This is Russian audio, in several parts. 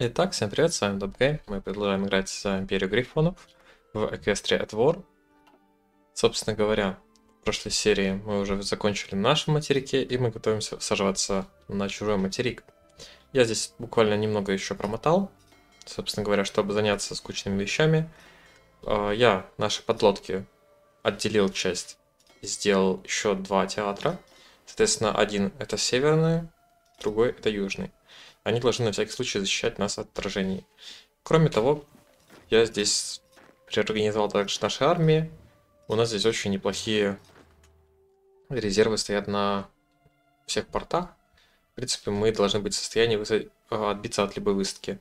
Итак, всем привет, с вами MrDobGuy. Мы продолжаем играть за Империю Грифонов в Equestria at War. Собственно говоря, в прошлой серии мы уже закончили на нашем материке, и мы готовимся саживаться на чужой материк. Я здесь буквально немного еще промотал, собственно говоря, чтобы заняться скучными вещами. Я наши подлодки отделил часть и сделал еще два театра. Соответственно, один это северный, другой это южный. Они должны на всякий случай защищать нас от отражений. Кроме того, я здесь реорганизовал также наши армии. У нас здесь очень неплохие резервы стоят на всех портах. В принципе, мы должны быть в состоянии отбиться от любой высадки.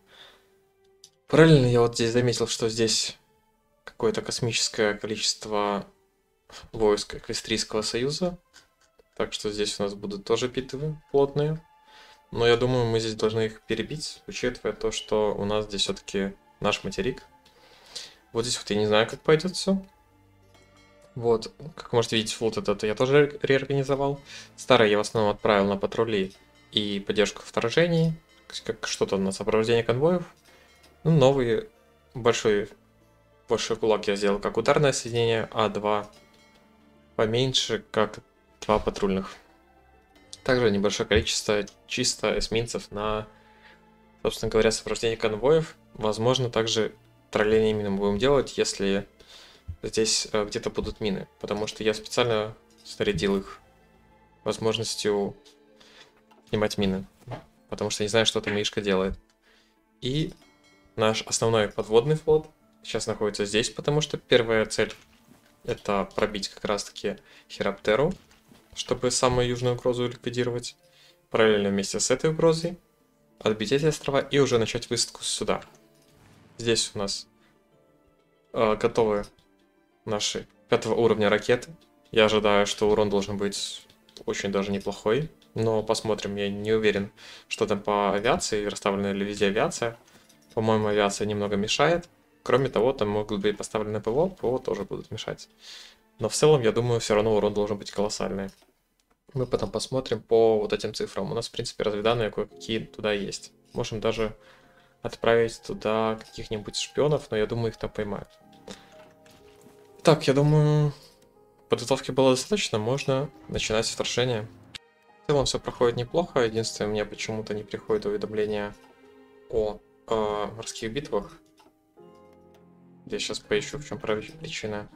Параллельно я вот здесь заметил, что здесь какое-то космическое количество войск Эквестрийского союза. Так что здесь у нас будут тоже битвы плотные. Но я думаю, мы здесь должны их перебить, учитывая то, что у нас здесь все-таки наш материк. Вот здесь вот я не знаю, как пойдет все. Вот, как можете видеть, вот этот я тоже реорганизовал. Старый я в основном отправил на патрули и поддержку вторжений, как что-то на сопровождение конвоев. Ну, новый большой кулак я сделал как ударное соединение, а два поменьше, как два патрульных. Также небольшое количество чисто эсминцев на, собственно говоря, сопровождение конвоев. Возможно, также тролление мин мы будем делать, если здесь где-то будут мины. Потому что я специально снарядил их возможностью снимать мины. Потому что не знаю, что там Мишка делает. И наш основной подводный флот сейчас находится здесь, потому что первая цель это пробить как раз-таки Хираптеру, чтобы самую южную угрозу ликвидировать, параллельно вместе с этой угрозой отбить эти острова и уже начать высадку сюда. Здесь у нас готовы наши 5-го уровня ракеты. Я ожидаю, что урон должен быть очень даже неплохой, но посмотрим, я не уверен, что там по авиации, расставлена ли везде авиация. По-моему, авиация немного мешает. Кроме того, там могут быть поставлены ПВО, ПВО тоже будут мешать. Но в целом, я думаю, все равно урон должен быть колоссальный. Мы потом посмотрим по вот этим цифрам. У нас, в принципе, разведданные кое-какие туда есть. Можем даже отправить туда каких-нибудь шпионов, но я думаю, их там поймают. Так, я думаю, подготовки было достаточно, можно начинать вторжение. В целом все проходит неплохо, единственное, у меня почему-то не приходит уведомления о морских битвах. Я сейчас поищу, в чем причина.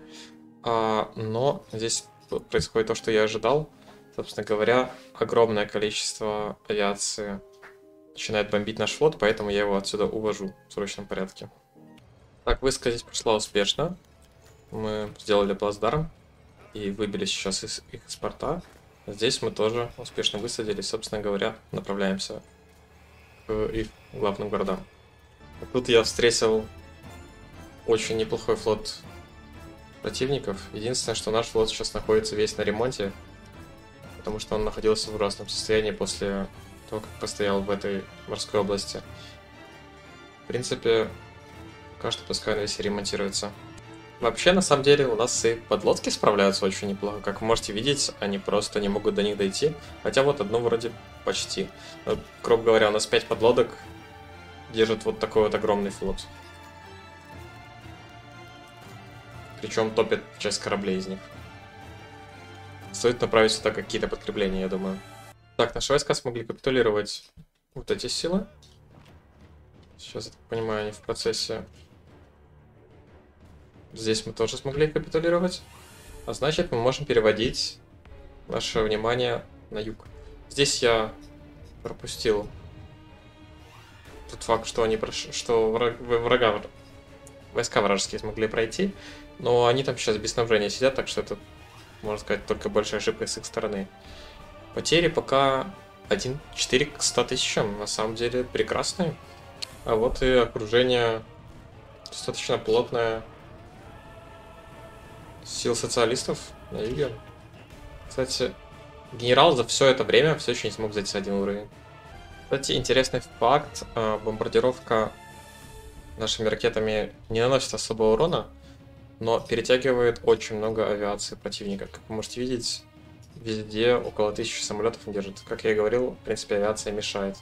Но здесь происходит то, что я ожидал. Собственно говоря, огромное количество авиации начинает бомбить наш флот, поэтому я его отсюда увожу в срочном порядке. Так, высадка здесь прошла успешно. Мы сделали плацдарм и выбили сейчас их из порта. Здесь мы тоже успешно высадились, собственно говоря, направляемся к их главным городам. Тут я встретил очень неплохой флот противников. Единственное, что наш флот сейчас находится весь на ремонте, потому что он находился в ужасном состоянии после того, как постоял в этой морской области. В принципе, пока что пускай он весь ремонтируется. Вообще, на самом деле, у нас и подлодки справляются очень неплохо. Как вы можете видеть, они просто не могут до них дойти. Хотя вот одно вроде почти. Но, грубо говоря, у нас 5 подлодок держит вот такой вот огромный флот. Причем топит часть кораблей из них. Стоит направить сюда какие-то подкрепления, я думаю. Так, наши войска смогли капитулировать вот эти силы. Сейчас, я так понимаю, они в процессе. Здесь мы тоже смогли капитулировать. А значит, мы можем переводить наше внимание на юг. Здесь я пропустил тот факт, что они войска вражеские смогли пройти, но они там сейчас без снабжения сидят, так что это, можно сказать, только большая ошибка с их стороны. Потери пока 1,4 к 100 тысячам, на самом деле прекрасные. А вот и окружение достаточно плотное сил социалистов на юге. Кстати, генерал за все это время все еще не смог зайти с 1 уровень. Кстати, интересный факт, бомбардировка нашими ракетами не наносит особого урона, но перетягивает очень много авиации противника. Как вы можете видеть, везде около 1000 самолетов держит. Как я и говорил, в принципе, авиация мешает.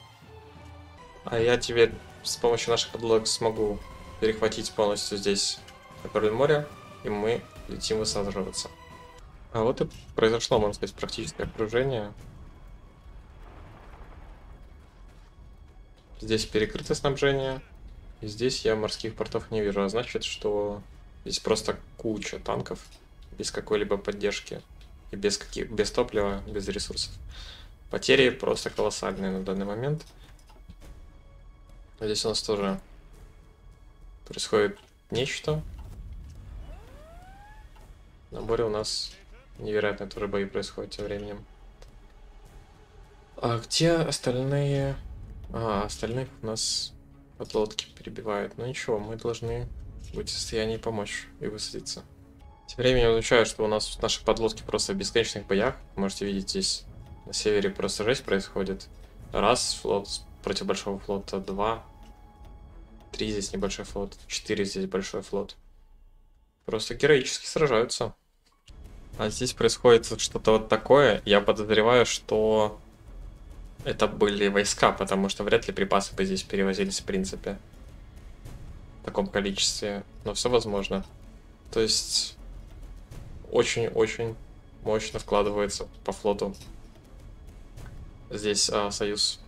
А я тебе с помощью наших подлодок смогу перехватить полностью здесь Каперль-моря, и мы летим высаживаться. А вот и произошло, можно сказать, практическое окружение. Здесь перекрыто снабжение, и здесь я морских портов не вижу, а значит, что здесь просто куча танков без какой-либо поддержки и без топлива, без ресурсов. Потери просто колоссальные на данный момент. Здесь у нас тоже происходит нечто. На море у нас невероятно тоже бои происходят тем временем. А где остальные? А, остальных у нас подлодки перебивают. Но ничего, мы должны быть в состоянии помочь и высадиться. Тем временем я изучаю, что у нас наши подлодки просто в бесконечных боях. Можете видеть, здесь на севере просто жесть происходит. Раз флот против большого флота, 2, 3 здесь небольшой флот, 4 здесь большой флот. Просто героически сражаются. А здесь происходит что-то вот такое. Я подозреваю, что это были войска, потому что вряд ли припасы бы здесь перевозились в принципе в таком количестве. Но все возможно. То есть очень-очень мощно вкладывается по флоту здесь союз.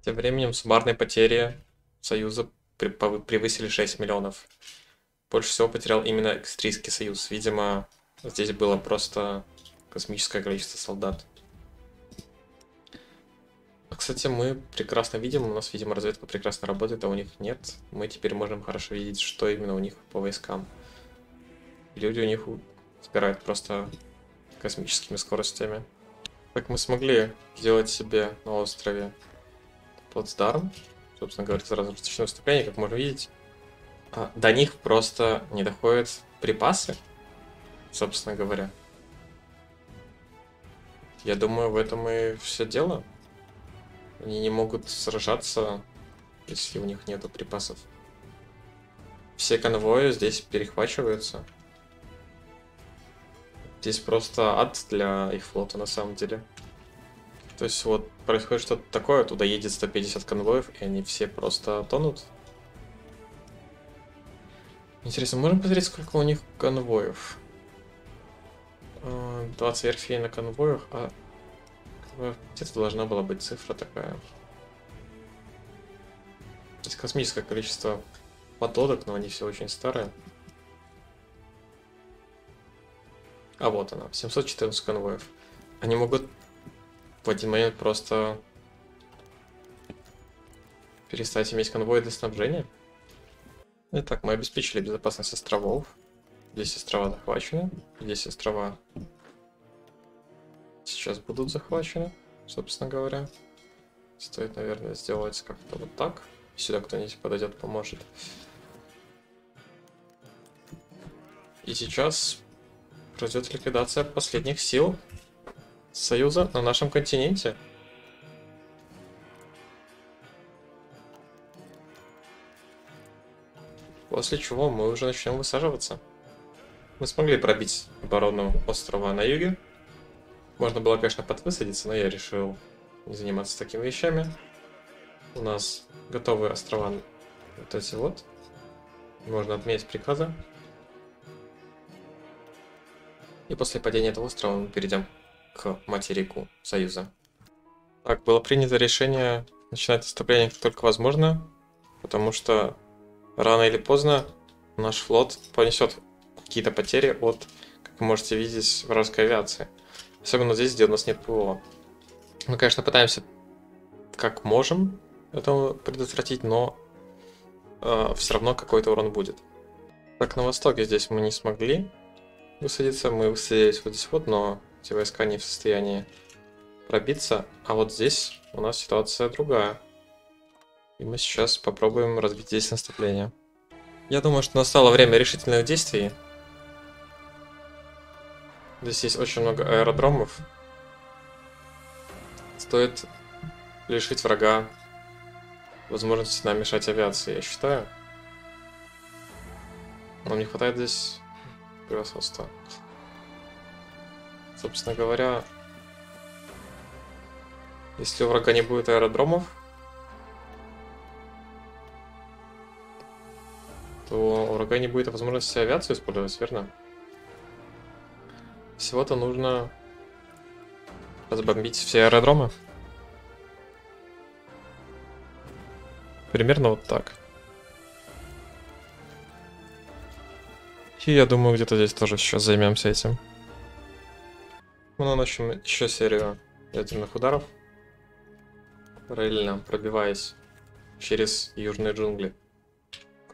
Тем временем суммарные потери союза превысили 6 миллионов. Больше всего потерял именно Эквестрийский союз. Видимо, здесь было просто космическое количество солдат. А, кстати, мы прекрасно видим, у нас, видимо, разведка прекрасно работает, а у них нет. Мы теперь можем хорошо видеть, что именно у них по войскам. Люди у них сбирают просто космическими скоростями. Так, мы смогли сделать себе на острове плацдарм. Собственно говоря, сразу расточное выступление, как можно видеть. До них просто не доходят припасы, собственно говоря. Я думаю, в этом и все дело. Они не могут сражаться, если у них нету припасов. Все конвои здесь перехвачиваются. Здесь просто ад для их флота на самом деле. То есть вот происходит что-то такое, туда едет 150 конвоев, и они все просто тонут. Интересно, можем посмотреть, сколько у них конвоев? 20 верфей на конвоях, а где-то должна была быть цифра такая. Здесь космическое количество подлодок, но они все очень старые. А вот она, 714 конвоев. Они могут в один момент просто перестать иметь конвои для снабжения. Итак, мы обеспечили безопасность островов. Здесь острова захвачены. Здесь острова сейчас будут захвачены, собственно говоря. Стоит, наверное, сделать как-то вот так. Сюда кто-нибудь подойдет, поможет. И сейчас пройдет ликвидация последних сил Союза на нашем континенте. После чего мы уже начнем высаживаться. Мы смогли пробить оборону острова на юге. Можно было, конечно, подвысадиться, но я решил не заниматься такими вещами. У нас готовы острова вот эти вот. Можно отменить приказы. И после падения этого острова мы перейдем к материку Союза. Так, было принято решение начинать наступление как только возможно, потому что рано или поздно наш флот понесет какие-то потери от, как вы можете видеть, вражеской авиации. Особенно здесь, где у нас нет ПВО. Мы, конечно, пытаемся как можем это предотвратить, но все равно какой-то урон будет. Так, на востоке здесь мы не смогли высадиться. Мы высадились вот здесь вот, но эти войска не в состоянии пробиться. А вот здесь у нас ситуация другая. И мы сейчас попробуем развить здесь наступление. Я думаю, что настало время решительных действий. Здесь есть очень много аэродромов. Стоит лишить врага возможности нам мешать авиации, я считаю. Нам не хватает здесь превосходства. Собственно говоря, если у врага не будет аэродромов, то у врага не будет возможности авиацию использовать, верно? Всего-то нужно разбомбить все аэродромы. Примерно вот так. И я думаю, где-то здесь тоже еще займемся этим. Мы наносим еще серию ядерных ударов, параллельно пробиваясь через южные джунгли.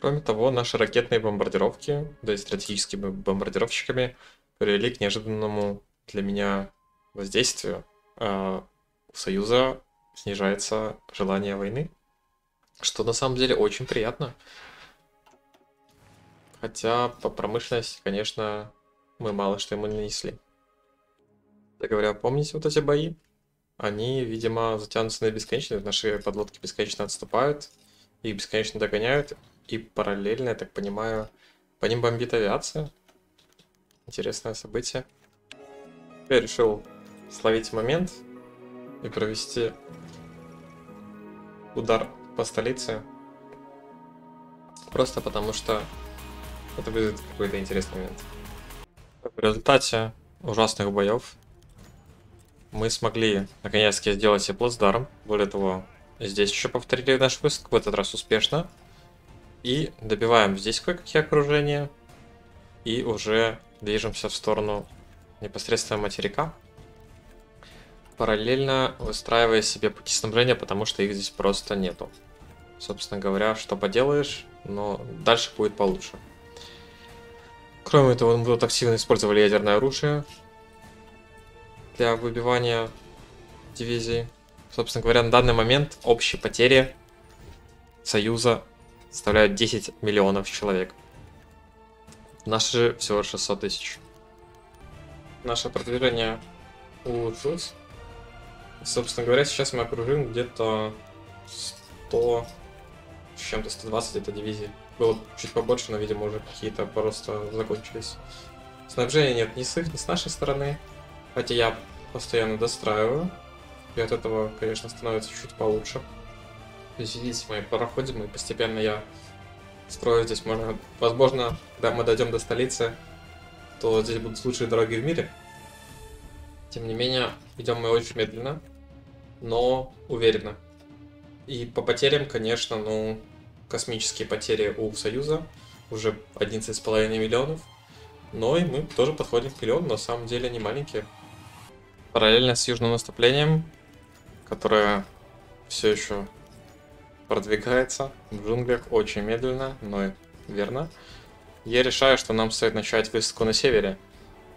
Кроме того, наши ракетные бомбардировки, да и стратегическими бомбардировщиками, привели к неожиданному для меня воздействию. У Союза снижается желание войны, что на самом деле очень приятно. Хотя по промышленности, конечно, мы мало что ему нанесли. Так говоря, помните вот эти бои? Они, видимо, затянутся на бесконечность. Наши подлодки бесконечно отступают, их бесконечно догоняют. И параллельно, я так понимаю, по ним бомбит авиация. Интересное событие. Я решил словить момент и провести удар по столице. Просто потому что это будет какой-то интересный момент. В результате ужасных боев мы смогли наконец-таки сделать себе плацдарм. Более того, здесь еще повторили наш выпуск, в этот раз успешно. И добиваем здесь кое-какие окружения. И уже движемся в сторону непосредственно материка. Параллельно выстраивая себе пути снабжения, потому что их здесь просто нету. Собственно говоря, что поделаешь, но дальше будет получше. Кроме того, мы тут активно использовали ядерное оружие для выбивания дивизии. Собственно говоря, на данный момент общие потери Союза составляют 10 миллионов человек. Наши же всего 600 тысяч. Наше продвижение улучшилось. Собственно говоря, сейчас мы окружим где-то 100 с чем-то, 120 где-то дивизий. Было чуть побольше, но, видимо, уже какие-то просто закончились. Снабжения нет ни с их, ни с нашей стороны. Хотя я постоянно достраиваю, и от этого, конечно, становится чуть получше. То есть, видите, мы проходим, и постепенно я строю здесь, можно, возможно, когда мы дойдем до столицы, то здесь будут лучшие дороги в мире. Тем не менее, идем мы очень медленно, но уверенно. И по потерям, конечно, ну, космические потери у Союза, уже 11,5 миллионов. Но и мы тоже подходим к миллиону, на самом деле не маленькие. Параллельно с южным наступлением, которое все еще продвигается в джунглях очень медленно, но и верно, я решаю, что нам стоит начать высадку на севере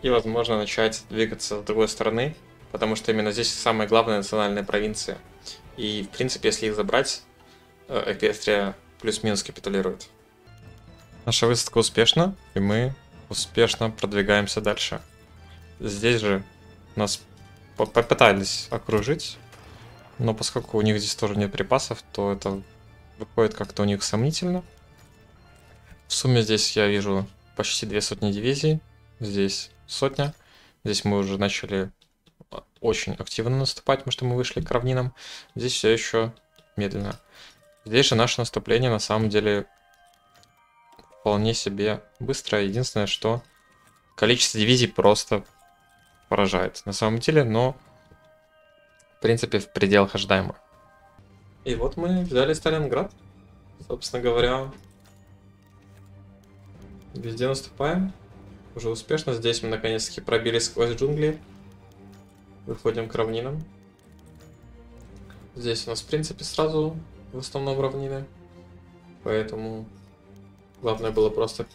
и, возможно, начать двигаться с другой стороны, потому что именно здесь самые главные национальные провинции. И, в принципе, если их забрать, Эквестрия плюс-минус капитулирует. Наша высадка успешна, и мы успешно продвигаемся дальше. Здесь же нас попытались окружить, но поскольку у них здесь тоже нет припасов, то это выходит как-то у них сомнительно. В сумме здесь я вижу почти 2 сотни дивизий, здесь 100. Здесь мы уже начали очень активно наступать, потому что мы вышли к равнинам. Здесь все еще медленно. Здесь же наше наступление на самом деле вполне себе быстро. Единственное, что количество дивизий просто поражает на самом деле, но в принципе в пределах ожидаемого. И вот мы взяли Сталинград. Собственно говоря, везде наступаем. Уже успешно. Здесь мы наконец-таки пробились сквозь джунгли. Выходим к равнинам. Здесь у нас в принципе сразу в основном равнины. Поэтому главное было просто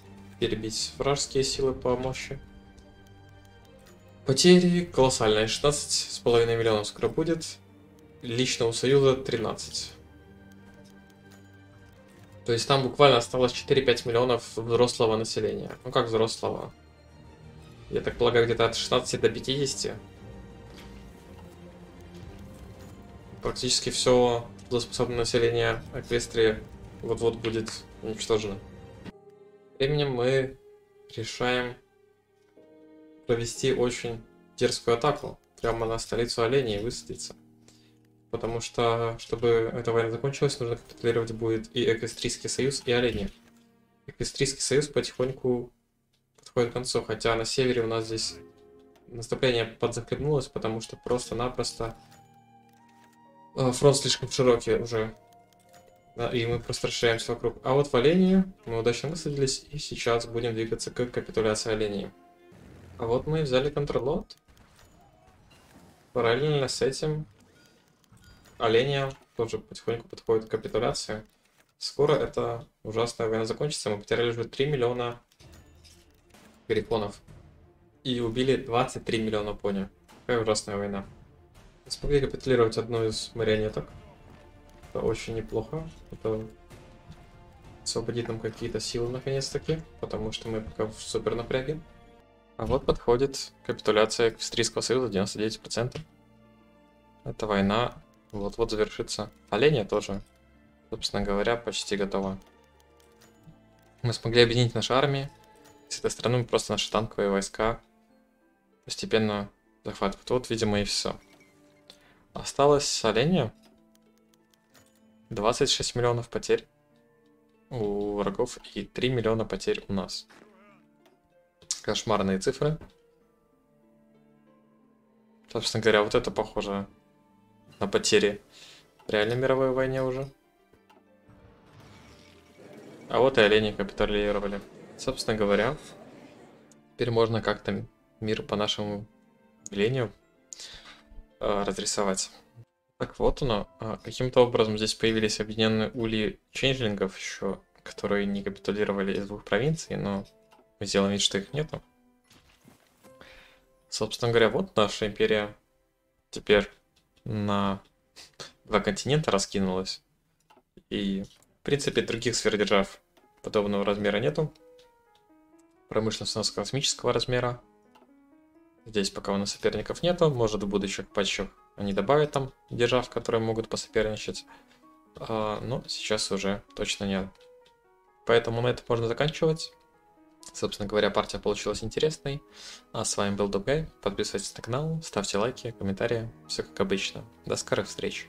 перебить вражеские силы по мощи. Потери колоссальные. 16,5 миллионов скоро будет. Лично у Союза 13. То есть там буквально осталось 4-5 миллионов взрослого населения. Ну как взрослого? Я так полагаю, где-то от 16 до 50. Практически все трудоспособное население Эквестрии вот-вот будет уничтожено. Временем мы решаем провести очень дерзкую атаку прямо на столицу оленей и высадиться. Потому что, чтобы эта война закончилась, нужно капитулировать будет и Эквестрийский союз, и олени. Эквестрийский союз потихоньку подходит к концу. Хотя на севере у нас здесь наступление подзахлебнулось, потому что просто-напросто фронт слишком широкий уже. И мы просто расширяемся вокруг. А вот в Олении мы удачно высадились, и сейчас будем двигаться к капитуляции Олении. А вот мы взяли контрлот. Параллельно с этим Оления тоже потихоньку подходит к капитуляции. Скоро эта ужасная война закончится. Мы потеряли уже 3 миллиона грифонов. И убили 23 миллиона пони. Какая ужасная война. Смогли капитулировать одну из марионеток. Очень неплохо. Это освободит нам какие-то силы наконец-таки, потому что мы пока в супер напряге. А вот подходит капитуляция Эквестрийского союза 99%. Эта война вот-вот завершится. Оления тоже, собственно говоря, почти готова. Мы смогли объединить наши армии. С этой стороны просто наши танковые войска постепенно захватывают. Вот, видимо, и все. Осталось Оления. 26 миллионов потерь у врагов и 3 миллиона потерь у нас. Кошмарные цифры. Собственно говоря, вот это похоже на потери в реальной мировой войне уже. А вот и олени капитулировали. Собственно говоря, теперь можно как-то мир по нашему велению разрисовать. Так вот оно. Каким-то образом здесь появились объединенные ульи ченджлингов еще, которые не капитулировали из двух провинций, но мы сделаем вид, что их нету. Собственно говоря, вот наша империя теперь на 2 континента раскинулась. И, в принципе, других сверхдержав подобного размера нету. Промышленность у нас космического размера. Здесь пока у нас соперников нету, может в будущих патчах они добавят там держав, которые могут посоперничать, но сейчас уже точно нет. Поэтому на этом можно заканчивать. Собственно говоря, партия получилась интересной. А с вами был MrDobGuy. Подписывайтесь на канал, ставьте лайки, комментарии. Все как обычно. До скорых встреч.